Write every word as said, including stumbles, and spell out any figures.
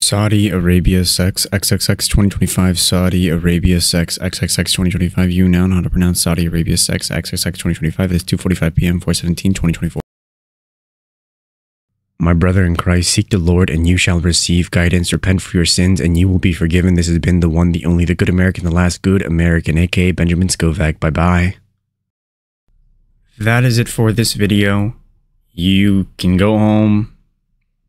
Saudi Arabia sex XXX twenty twenty-five Saudi Arabia sex XXX twenty twenty-five. You now know how to pronounce Saudi Arabia sex XXX twenty twenty-five. It is two forty-five p m four seventeen twenty twenty-four. My brother in Christ, seek the Lord and you shall receive guidance. Repent for your sins and you will be forgiven. This has been the one, the only, the good American, the last good American, aka Benjamin Scovach. Bye bye. That is it for this video. You can go home.